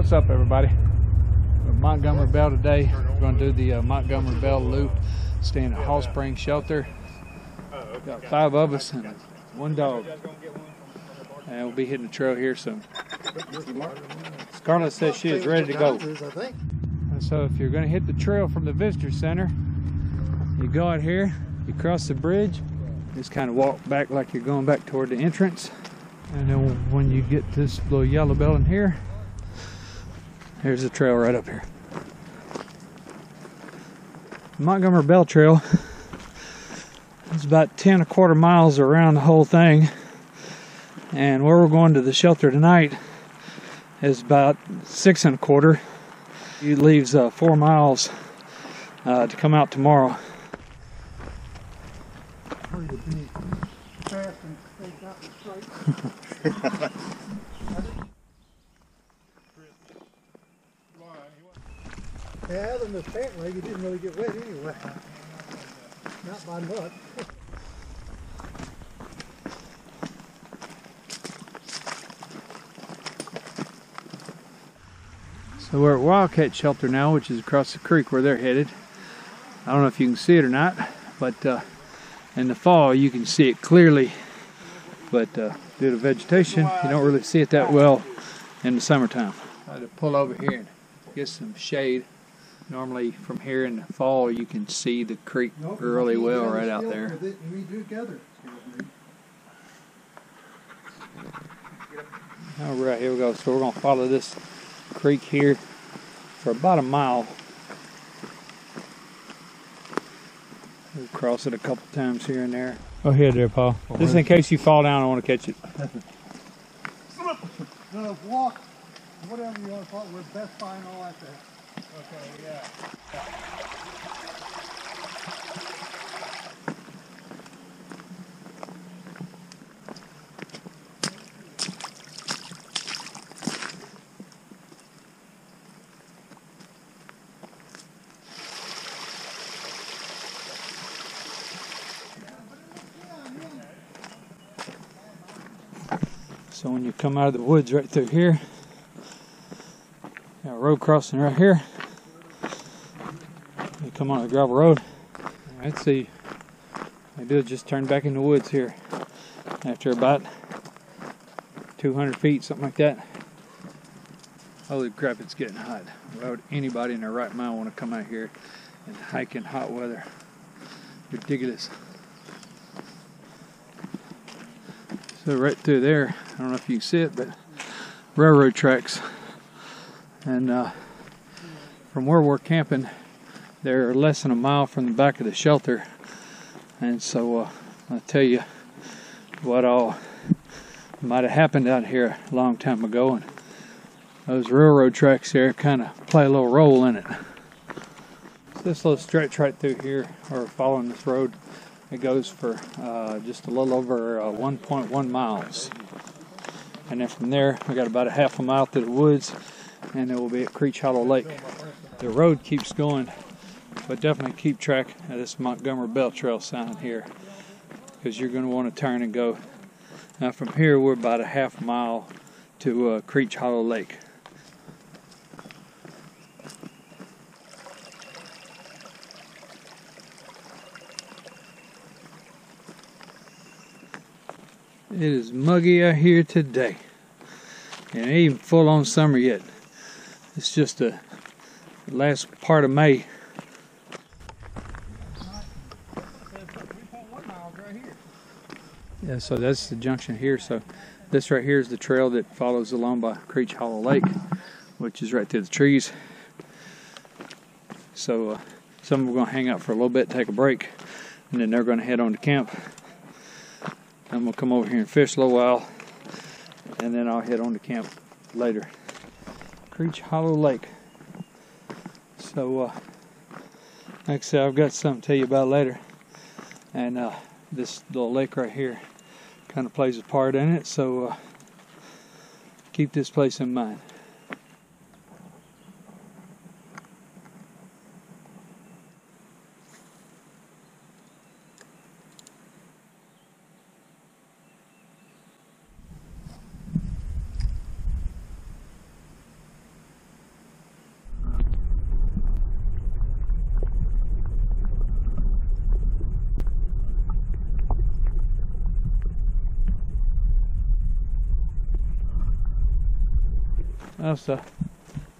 What's up, everybody? We're at Montgomery Bell today. We're going to do the Montgomery Bell loop, staying at Hall Spring Shelter. Got five of us and one dog. And we'll be hitting the trail here soon. Scarlett says she is ready to go. And so if you're going to hit the trail from the visitor center, you go out here, you cross the bridge, just kind of walk back like you're going back toward the entrance. And then when you get this little yellow bell in here, here's the trail right up here. Montgomery Bell Trail is about 10 1/4 miles around the whole thing. And where we're going to the shelter tonight is about 6 1/4. It leaves 4 miles to come out tomorrow. Yeah, other than the pant leg, it didn't really get wet anyway. Not by much. So we're at Wildcat Shelter now, which is across the creek where they're headed. I don't know if you can see it or not, but in the fall you can see it clearly. But due to vegetation, you don't really see it that well in the summertime. I had to pull over here and get some shade. Normally from here in the fall you can see the creek really well right out there. Alright, here we go. So we're going to follow this creek here for about a mile. We'll cross it a couple times here and there. Oh, here, there, Paul. Just in case you fall down, I want to catch it. The walk, whatever you want to call it, we're best buying all that there. Okay, yeah. So when you come out of the woods right through here, got a road crossing right here. You come on the gravel road. Alright, see, I do just turn back in the woods here after about 200 feet, something like that. Holy crap, it's getting hot. Why would anybody in their right mind want to come out here and hike in hot weather? Ridiculous. So right through there, I don't know if you can see it, but railroad tracks. And from where we're camping, they're less than a mile from the back of the shelter. And so I'll tell you what all might have happened out here a long time ago. And those railroad tracks there kind of play a little role in it. So this little stretch right through here, or following this road, it goes for just a little over 1.1 miles. And then from there, we got about a 1/2 mile through the woods, and then we'll be at Creech Hollow Lake. The road keeps going, but definitely keep track of this Montgomery Bell Trail sign here, because you're going to want to turn and go. Now from here, we're about a 1/2 mile to Creech Hollow Lake. It is muggy out here today, and it ain't even full-on summer yet. It's just the last part of May. Yeah, so that's the junction here. So this right here is the trail that follows along by Creech Hollow Lake, which is right through the trees. So some of them are going to hang out for a little bit, take a break, and then they're going to head on to camp. I'm going to come over here and fish a little while, and then I'll head on to camp later. Creech Hollow Lake. So, like I said, I've got something to tell you about later. And this little lake right here kind of plays a part in it, so keep this place in mind.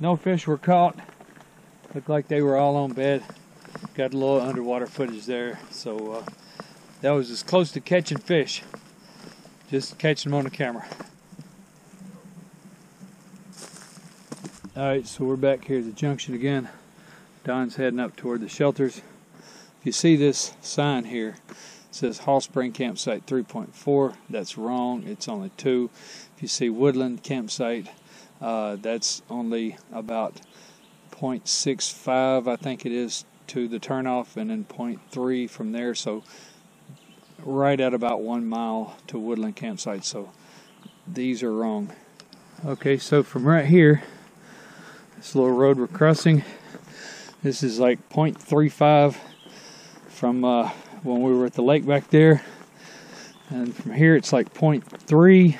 No fish were caught. Looked like they were all on bed. Got a little underwater footage there. So that was as close to catching fish. Just catching them on the camera. Alright, so we're back here at the junction again. Don's heading up toward the shelters. If you see this sign here, it says Hall Spring Campsite 3.4. That's wrong. It's only 2. If you see Woodland Campsite, that's only about 0.65, I think it is, to the turnoff, and then 0.3 from there. So right at about 1 mile to Woodland Campsite. So these are wrong. Okay, so from right here, this little road we're crossing, this is like 0.35 from when we were at the lake back there, and from here it's like 0.3,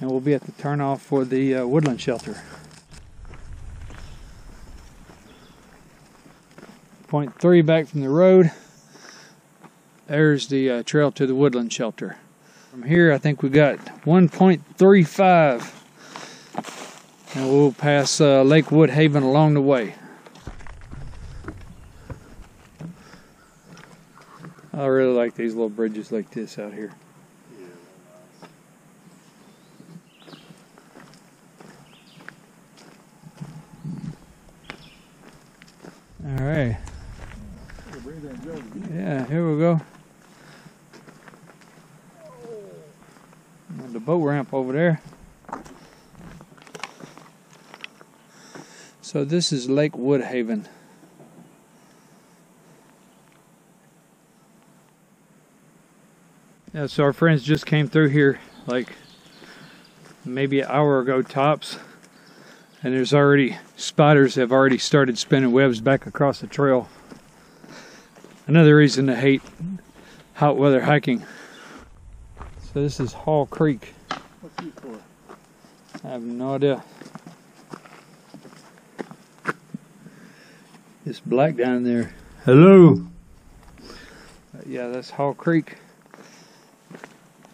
and we'll be at the turnoff for the Woodland Shelter. 0.3 back from the road. There's the trail to the Woodland Shelter. From here I think we got 1.35, and we'll pass Lake Woodhaven along the way. I really like these little bridges like this out here. All right. Yeah, here we go. And the boat ramp over there. So this is Lake Woodhaven. Yeah, so our friends just came through here like maybe an hour ago tops, and there's already spiders have already started spinning webs back across the trail. Another reason to hate hot weather hiking. So this is Hall Creek. What's it for? I have no idea. It's black down there. Hello. Yeah, that's Hall Creek.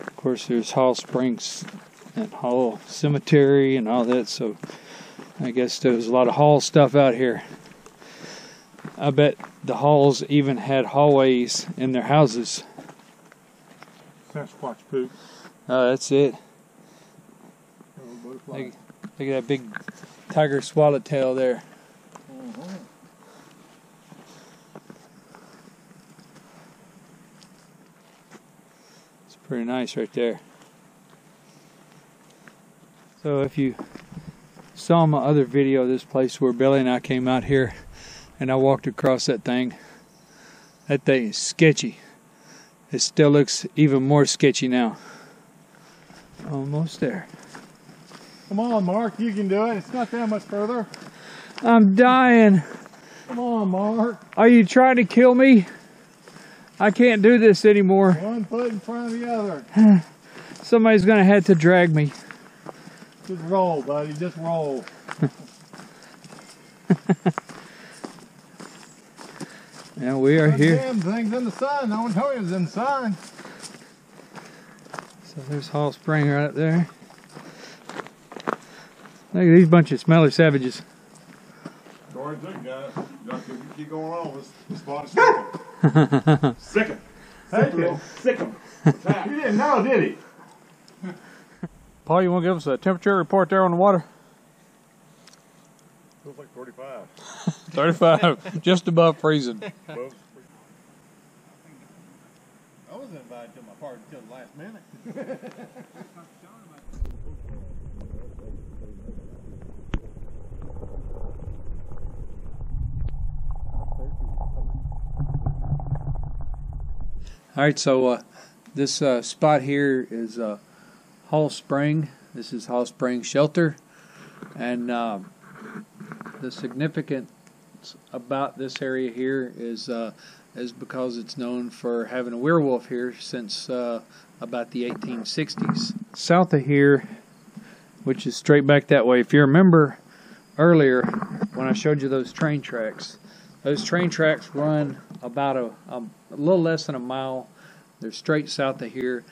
Of course, there's Hall Springs and Hall Cemetery and all that, so I guess there's a lot of hall stuff out here. I bet the halls even had hallways in their houses. Sasquatch poop. That's it. Look at that big tiger swallowtail there. Pretty nice right there. So if you saw my other video of this place where Billy and I came out here and I walked across that thing is sketchy. It still looks even more sketchy now. Almost there. Come on, Mark, you can do it. It's not that much further. I'm dying. Come on, Mark. Are you trying to kill me? I can't do this anymore. One foot in front of the other. Somebody's going to have to drag me. Just roll, buddy. Just roll. And we are here. Damn thing's in the sun. I don't know it was in the sun. So there's Hall Spring right up there. Look at these bunch of smelly savages. Sorry, good guys. Y'all keep going along with this spot of sick him. Sick him. Sick him. You didn't know, did he? Paul, you want to give us a temperature report there on the water? Feels like 35. 35. Just above freezing. I was invited to my party until the last minute. Alright, so this spot here is Hall Spring. This is Hall Spring Shelter. And the significance about this area here is because it's known for having a werewolf here since about the 1860s. South of here, which is straight back that way, if you remember earlier when I showed you those train tracks, those train tracks run about a little less than a mile. They're straight south of here.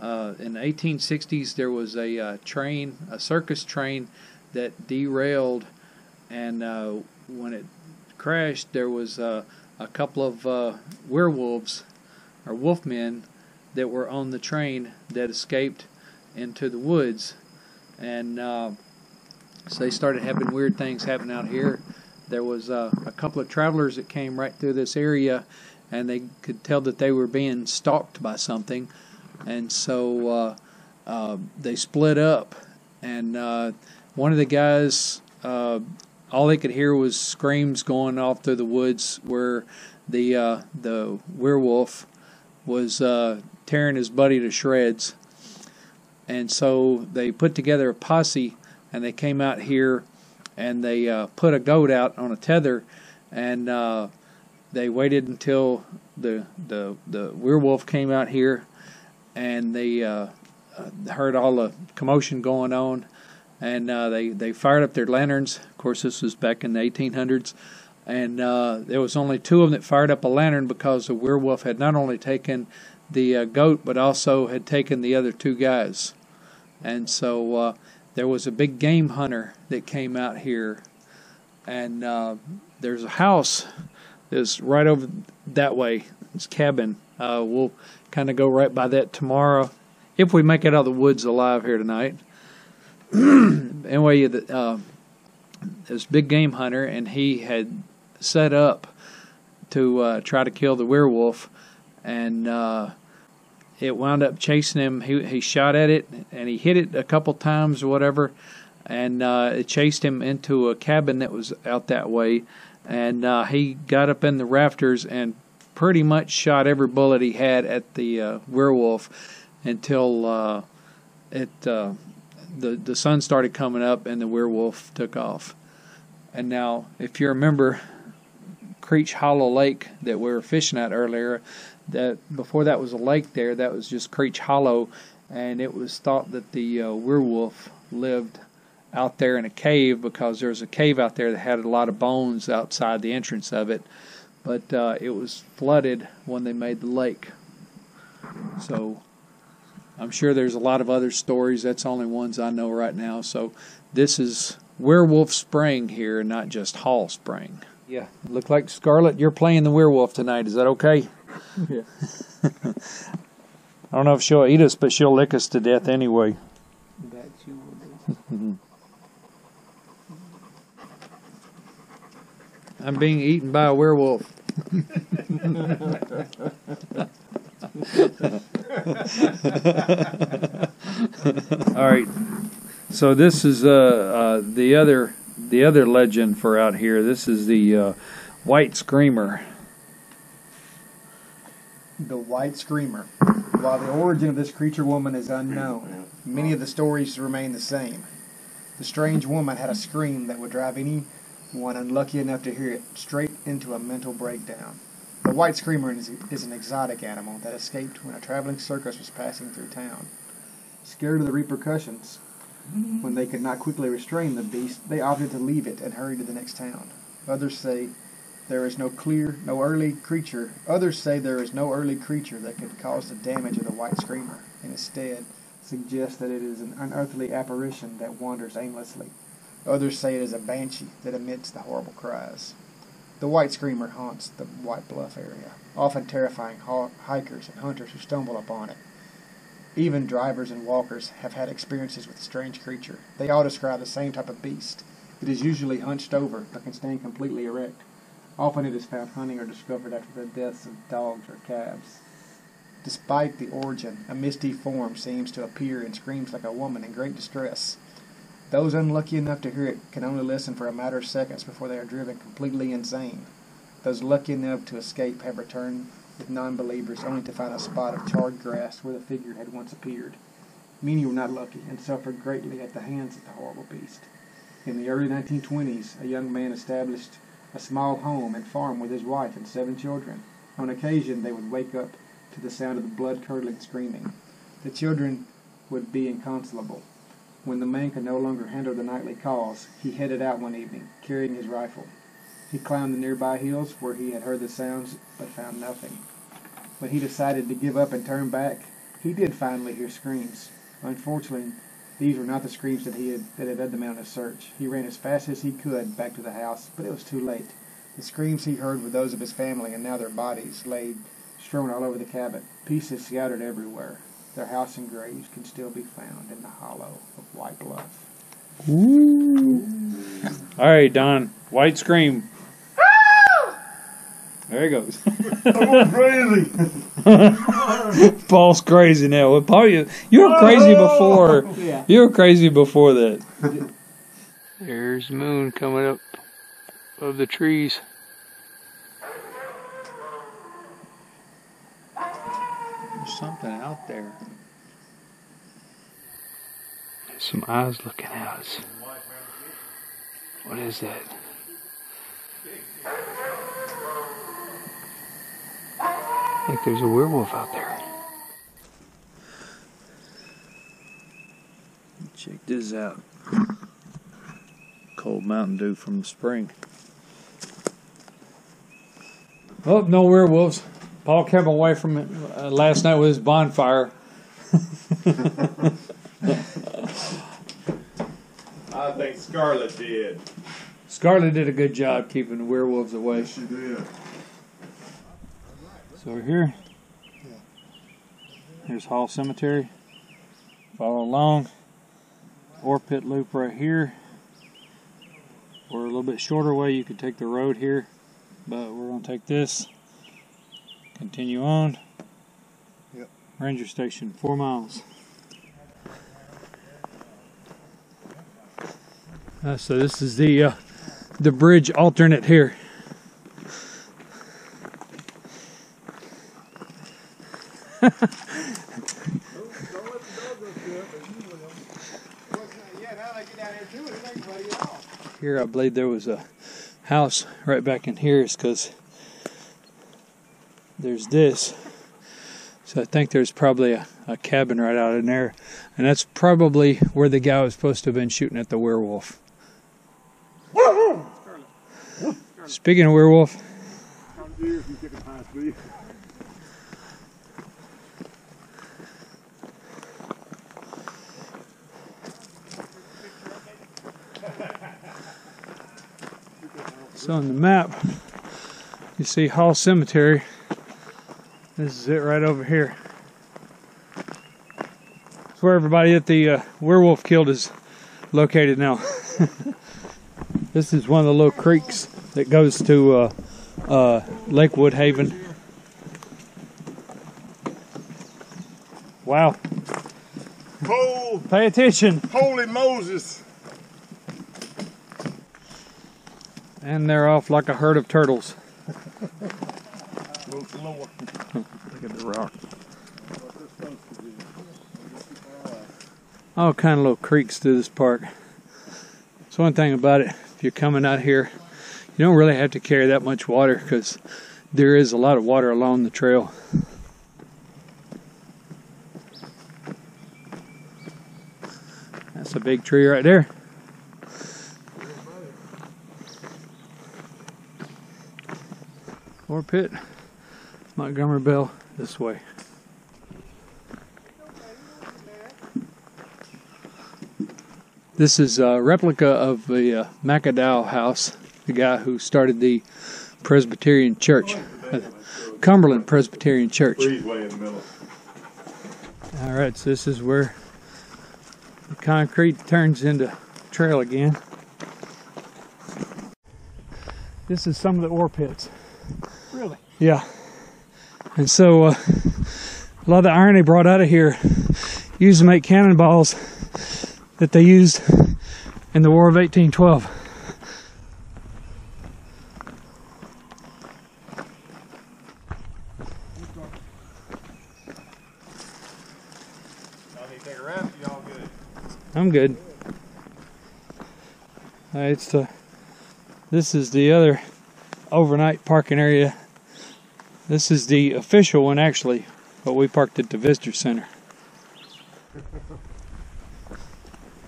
In the 1860s, there was a circus train that derailed, and when it crashed, there was a couple of werewolves or wolfmen that were on the train that escaped into the woods, and so they started having weird things happen out here. There was a couple of travelers that came right through this area, and they could tell that they were being stalked by something, and so they split up, and one of the guys, all they could hear was screams going off through the woods, where the werewolf was tearing his buddy to shreds. And so they put together a posse, and they came out here, and they put a goat out on a tether, and they waited until the werewolf came out here, and they heard all the commotion going on, and they fired up their lanterns. Of course, this was back in the 1800s, and there was only two of them that fired up a lantern, because the werewolf had not only taken the goat, but also had taken the other two guys. And so there was a big game hunter that came out here, and there's a house that's right over that way, this cabin. We'll kind of go right by that tomorrow, if we make it out of the woods alive here tonight. Anyway, this big game hunter, and he had set up to try to kill the werewolf, and it wound up chasing him. He shot at it, and he hit it a couple times or whatever, and it chased him into a cabin that was out that way, and he got up in the rafters and pretty much shot every bullet he had at the werewolf until the sun started coming up and the werewolf took off. And now, if you remember Creech Hollow Lake that we were fishing at earlier, that before that was a lake there, that was just Creech Hollow, and it was thought that the werewolf lived out there in a cave, because there was a cave out there that had a lot of bones outside the entrance of it, but it was flooded when they made the lake. So I'm sure there's a lot of other stories. That's the only ones I know right now. So this is Werewolf Spring here, not just Hall Spring. Yeah, look like Scarlett, you're playing the werewolf tonight. Is that okay? Yeah. I don't know if she'll eat us, but she'll lick us to death anyway. That she will do. I'm being eaten by a werewolf. All right. So this is the other legend for out here. This is the White Screamer. The White Screamer. While the origin of this creature woman is unknown, many of the stories remain the same. The strange woman had a scream that would drive anyone unlucky enough to hear it straight into a mental breakdown. The White Screamer is an exotic animal that escaped when a traveling circus was passing through town. Scared of the repercussions, when they could not quickly restrain the beast, they opted to leave it and hurry to the next town. Others say there is no early creature that could cause the damage of the White Screamer, and instead suggest that it is an unearthly apparition that wanders aimlessly. Others say it is a banshee that emits the horrible cries. The White Screamer haunts the White Bluff area, often terrifying hikers and hunters who stumble upon it. Even drivers and walkers have had experiences with the strange creature. They all describe the same type of beast. It is usually hunched over, but can stand completely erect. Often it is found hunting or discovered after the deaths of dogs or calves. Despite the origin, a misty form seems to appear and screams like a woman in great distress. Those unlucky enough to hear it can only listen for a matter of seconds before they are driven completely insane. Those lucky enough to escape have returned with non-believers, only to find a spot of charred grass where the figure had once appeared. Many were not lucky and suffered greatly at the hands of the horrible beast. In the early 1920s, a young man established a small home and farm with his wife and 7 children. On occasion, they would wake up to the sound of the blood-curdling screaming. The children would be inconsolable. When the man could no longer handle the nightly calls, he headed out one evening, carrying his rifle. He climbed the nearby hills where he had heard the sounds, but found nothing. When he decided to give up and turn back, he did finally hear screams. Unfortunately, These were not the screams that had led the man on his search. He ran as fast as he could back to the house, but it was too late. The screams he heard were those of his family, and now their bodies lay strewn all over the cabin, pieces scattered everywhere. Their house and graves can still be found in the hollow of White Bluff. Ooh. All right, Don. White Scream. There he goes. I'm crazy. Paul's crazy now. Paul, you were crazy before. Yeah. You were crazy before that. There's the moon coming up of the trees. There's something out there. There's some eyes looking out. What is that? I think there's a werewolf out there. Check this out. Cold Mountain Dew from the spring. Oh, no werewolves. Paul kept away from it last night with his bonfire. I think Scarlett did. Scarlett did a good job keeping the werewolves away. Yes, she did. So we're here. Here's Hall Cemetery. Follow along. Ore pit loop right here. Or a little bit shorter way, you could take the road here, but we're gonna take this. Continue on. Yep. Ranger station, 4 miles. So this is the bridge alternate here. Here, I believe there was a house right back in here. It's because there's this. So I think there's probably a cabin right out in there. And that's probably where the guy was supposed to have been shooting at the werewolf. Speaking of werewolf. So on the map, you see Hall Cemetery. This is it right over here. It's where everybody that the werewolf killed is located now. This is one of the little creeks that goes to Lake Woodhaven. Wow. Oh, pay attention. Holy Moses. And they're off like a herd of turtles. Look at the rock. All kind of little creeks through this park. It's one thing about it, if you're coming out here, you don't really have to carry that much water because there is a lot of water along the trail. That's a big tree right there. Ore pit, Montgomery Bell, this way. This is a replica of the MacAdow House, the guy who started the Presbyterian Church, Cumberland Presbyterian Church. All right, so this is where the concrete turns into trail again. This is some of the ore pits. Really? Yeah. And so a lot of the iron they brought out of here used to make cannonballs that they used in the War of 1812. I'm good. All right, so this is the other overnight parking area. This is the official one, actually, but we parked at the visitor center.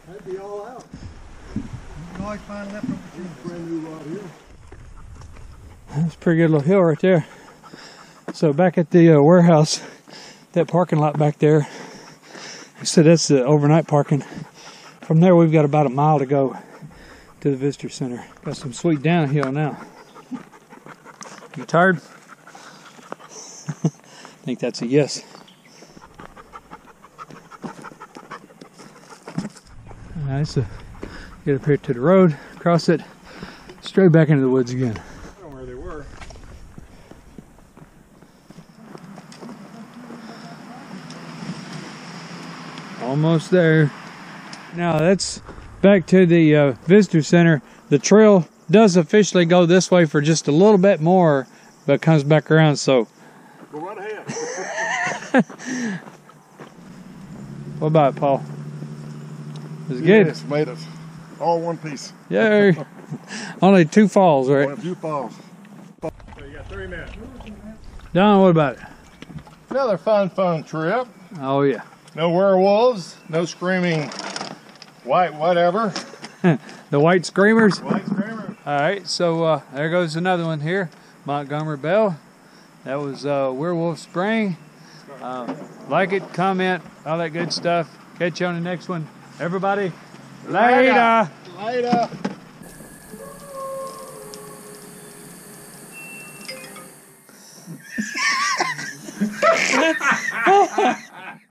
That'd be all out. You can always find that from a brand new lot here. That's a pretty good little hill right there. So back at the warehouse, that parking lot back there, I said that's the overnight parking. From there, we've got about a mile to go to the visitor center. Got some sweet downhill now. You tired? I think that's a yes. Alright, so get up here to the road, cross it, straight back into the woods again. I don't know where they were. Almost there. Now that's back to the visitor center. The trail does officially go this way for just a little bit more, but comes back around, so go right ahead. What about it, Paul? It was good. Yes, made it. All one piece. Yay. Only two falls, right? Only a few falls. So you got 3 minutes. Don, what about it? Another fun trip. Oh, yeah. No werewolves, no screaming white whatever. The White Screamers? White Screamers. All right, so there goes another one here. Montgomery Bell. That was Werewolf Spring. Like it, comment, all that good stuff. Catch you on the next one. Everybody, later! Later! Later.